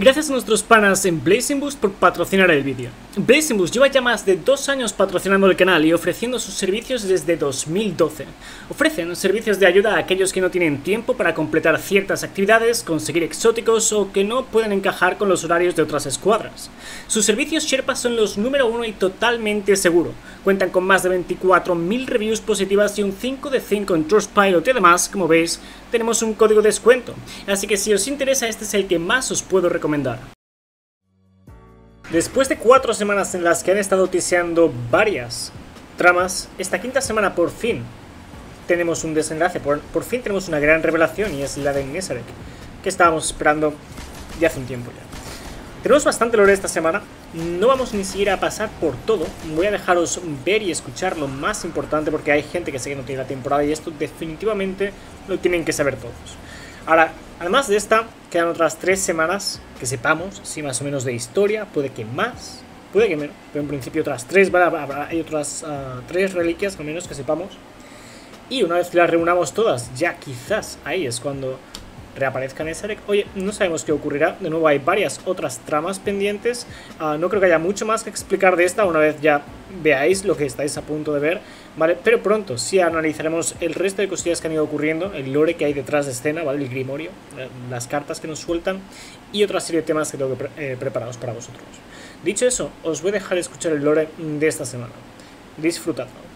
Gracias a nuestros panas en Blazing Boost por patrocinar el vídeo. Blazing Boost lleva ya más de 2 años patrocinando el canal y ofreciendo sus servicios desde 2012. Ofrecen servicios de ayuda a aquellos que no tienen tiempo para completar ciertas actividades, conseguir exóticos o que no pueden encajar con los horarios de otras escuadras. Sus servicios Sherpa son los número 1 y totalmente seguro. Cuentan con más de 24.000 reviews positivas y un 5 de 5 en Trustpilot y además, como veis, tenemos un código de descuento. Así que si os interesa, este es el que más os puedo recomendar. Después de 4 semanas en las que han estado tiseando varias tramas, esta 5ª semana por fin tenemos un desenlace, por fin tenemos una gran revelación y es la de Nezarec, que estábamos esperando ya hace un tiempo ya. Tenemos bastante lore esta semana, no vamos ni siquiera a pasar por todo, voy a dejaros ver y escuchar lo más importante porque hay gente que sé que no tiene la temporada y esto definitivamente lo tienen que saber todos. Ahora, además de esta, quedan otras 3 semanas que sepamos, sí, más o menos de historia, puede que más, puede que menos, pero en principio otras 3, hay otras 3 reliquias al menos que sepamos. Y una vez que las reunamos todas, ya quizás ahí es cuando reaparezcan en Nezarec. Oye, no sabemos qué ocurrirá. De nuevo hay varias otras tramas pendientes. No creo que haya mucho más que explicar de esta una vez ya veáis lo que estáis a punto de ver, ¿vale? Pero pronto sí analizaremos el resto de cosillas que han ido ocurriendo, el lore que hay detrás de escena, ¿vale? El grimorio, las cartas que nos sueltan y otra serie de temas que tengo que preparados para vosotros. Dicho eso, os voy a dejar escuchar el lore de esta semana. Disfrutadlo.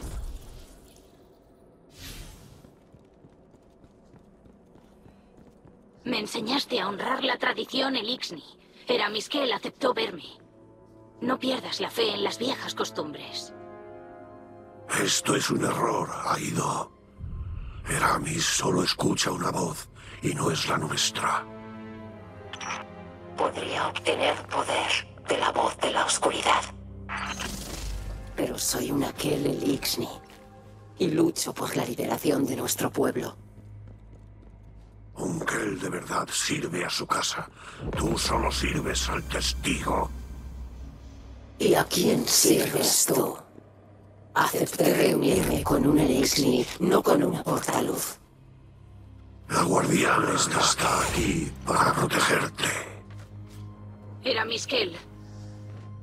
Me enseñaste a honrar la tradición Elixni. Eramis Kell aceptó verme. No pierdas la fe en las viejas costumbres. Esto es un error, Eido. Eramis solo escucha una voz y no es la nuestra. Podría obtener poder de la voz de la oscuridad. Pero soy una Kell Elixni y lucho por la liberación de nuestro pueblo. Un Kell de verdad sirve a su casa. Tú solo sirves al testigo. ¿Y a quién sirves tú? Acepté reunirme con un Elixni, no con una portaluz. La guardiana está aquí para protegerte. Eramis Kell,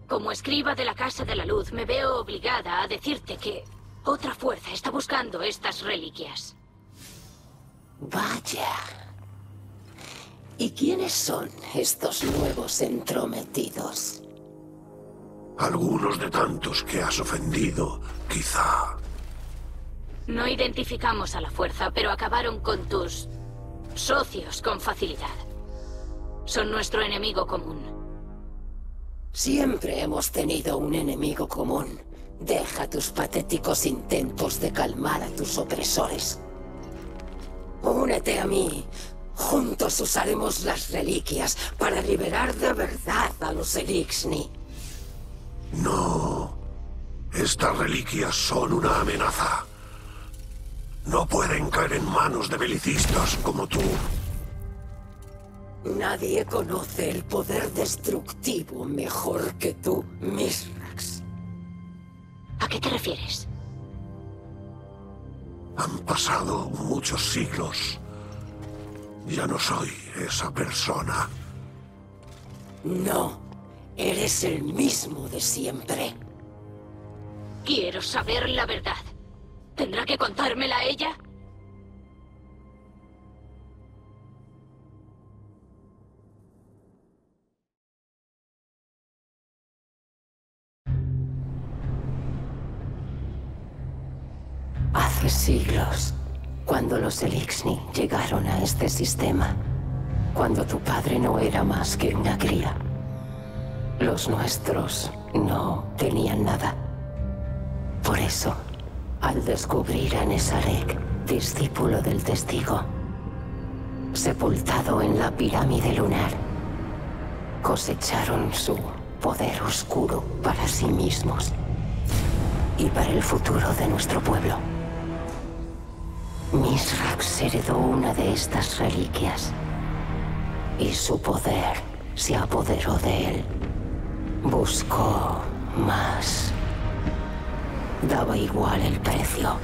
como escriba de la Casa de la Luz, me veo obligada a decirte que otra fuerza está buscando estas reliquias. Vaya. ¿Y quiénes son estos nuevos entrometidos? Algunos de tantos que has ofendido, quizá. No identificamos a la fuerza, pero acabaron con tus socios con facilidad. Son nuestro enemigo común. Siempre hemos tenido un enemigo común. Deja tus patéticos intentos de calmar a tus opresores. Únete a mí. Juntos usaremos las reliquias para liberar de verdad a los Elixni. No. Estas reliquias son una amenaza. No pueden caer en manos de belicistas como tú. Nadie conoce el poder destructivo mejor que tú, Mithrax. ¿A qué te refieres? Han pasado muchos siglos. Ya no soy esa persona. No, eres el mismo de siempre. Quiero saber la verdad. ¿Tendrá que contármela ella? Hace siglos, cuando los Elixni llegaron a este sistema, cuando tu padre no era más que una cría, los nuestros no tenían nada. Por eso, al descubrir a Nezarec, discípulo del testigo, sepultado en la pirámide lunar, cosecharon su poder oscuro para sí mismos y para el futuro de nuestro pueblo. Mithrax heredó una de estas reliquias y su poder se apoderó de él. Buscó más. Daba igual el precio.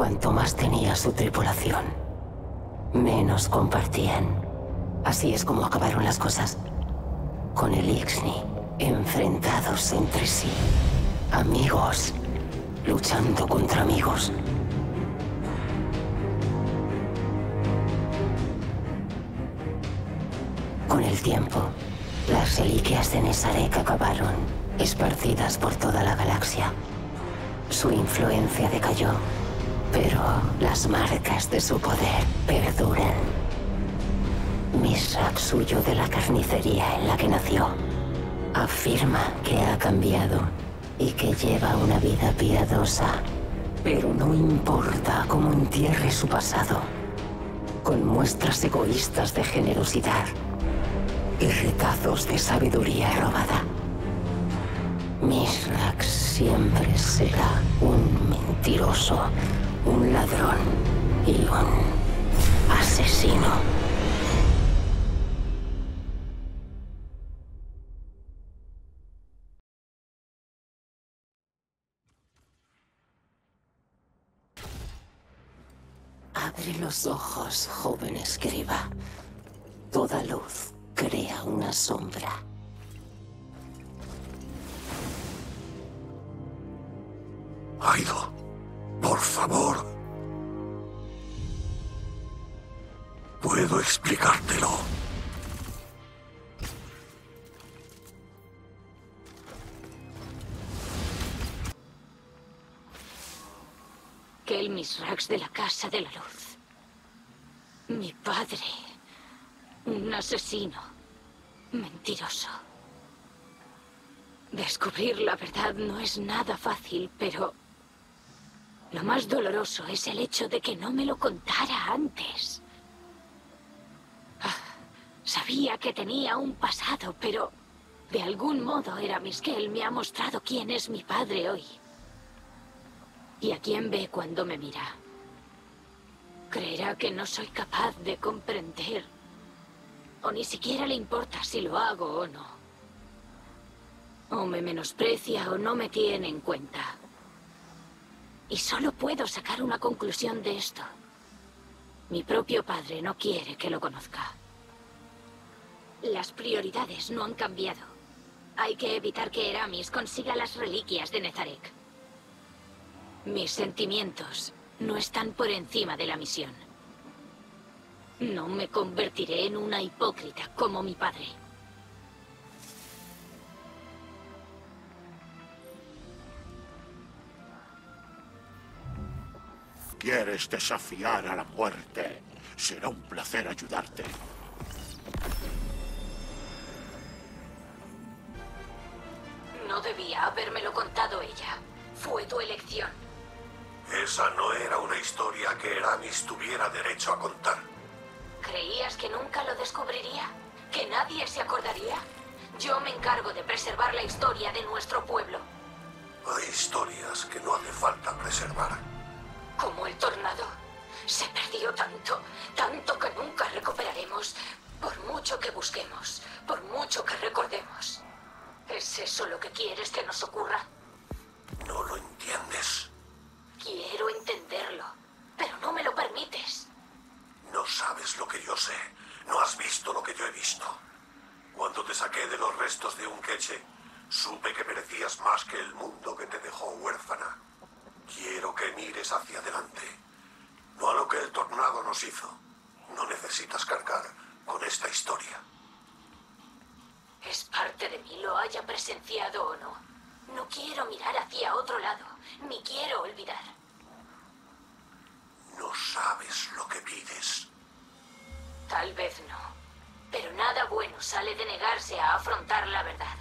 Cuanto más tenía su tripulación, menos compartían. Así es como acabaron las cosas. Con el Elixni enfrentados entre sí. Amigos luchando contra amigos. Con el tiempo, las reliquias de Nezarec acabaron esparcidas por toda la galaxia. Su influencia decayó, pero las marcas de su poder perduran. Mithrax huyó de la carnicería en la que nació. Afirma que ha cambiado y que lleva una vida piadosa. Pero no importa cómo entierre su pasado, con muestras egoístas de generosidad y retazos de sabiduría robada, Mithrax siempre será un mentiroso, un ladrón y un asesino. Abre los ojos, joven escriba. Toda luz crea una sombra. Eido, por favor. Puedo explicártelo. Kell Mithrax de la Casa de la Luz. Mi padre. Un asesino. Mentiroso. Descubrir la verdad no es nada fácil, pero... lo más doloroso es el hecho de que no me lo contara antes. Sabía que tenía un pasado, pero de algún modo Eramis Kell me ha mostrado quién es mi padre hoy. Y a quién ve cuando me mira. Creerá que no soy capaz de comprender. O ni siquiera le importa si lo hago o no. O me menosprecia o no me tiene en cuenta. Y solo puedo sacar una conclusión de esto. Mi propio padre no quiere que lo conozca. Las prioridades no han cambiado. Hay que evitar que Eramis consiga las reliquias de Nezarec. Mis sentimientos no están por encima de la misión. No me convertiré en una hipócrita como mi padre. ¿Quieres desafiar a la muerte? Será un placer ayudarte. No debía habérmelo contado ella. Fue tu elección. Esa no era una historia que Eramis tuviera derecho a contar. ¿Creías que nunca lo descubriría? ¿Que nadie se acordaría? Yo me encargo de preservar la historia de nuestro pueblo. Hay historias que no hace falta preservar. Como el tornado. Se perdió tanto, tanto que nunca recuperaremos, por mucho que busquemos, por mucho que recordemos. ¿Es eso lo que quieres que nos ocurra? No lo entiendes. Quiero entenderlo, pero no me lo permites. No sabes lo que yo sé. No has visto lo que yo he visto. Cuando te saqué de los restos de un queche, supe que merecías más que el mundo que te dejó huérfana. Quiero que mires hacia adelante, no a lo que el tornado nos hizo. No necesitas cargar con esta historia. Es parte de mí, lo haya presenciado o no. No quiero mirar hacia otro lado, ni quiero olvidar. No sabes lo que pides. Tal vez no, pero nada bueno sale de negarse a afrontar la verdad.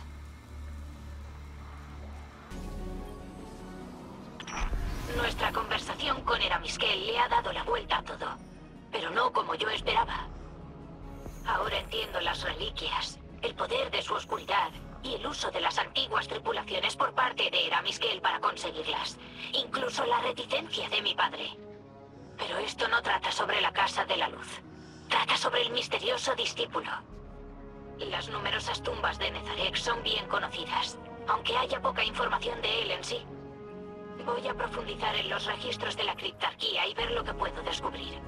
Nuestra conversación con Eramis Kell le ha dado la vuelta a todo, pero no como yo esperaba. Ahora entiendo las reliquias, el poder de su oscuridad y el uso de las antiguas tripulaciones por parte de Eramis Kell para conseguirlas, incluso la reticencia de mi padre. Pero esto no trata sobre la Casa de la Luz, trata sobre el misterioso discípulo. Las numerosas tumbas de Nezarec son bien conocidas, aunque haya poca información de él en sí. Voy a profundizar en los registros de la criptarquía y ver lo que puedo descubrir.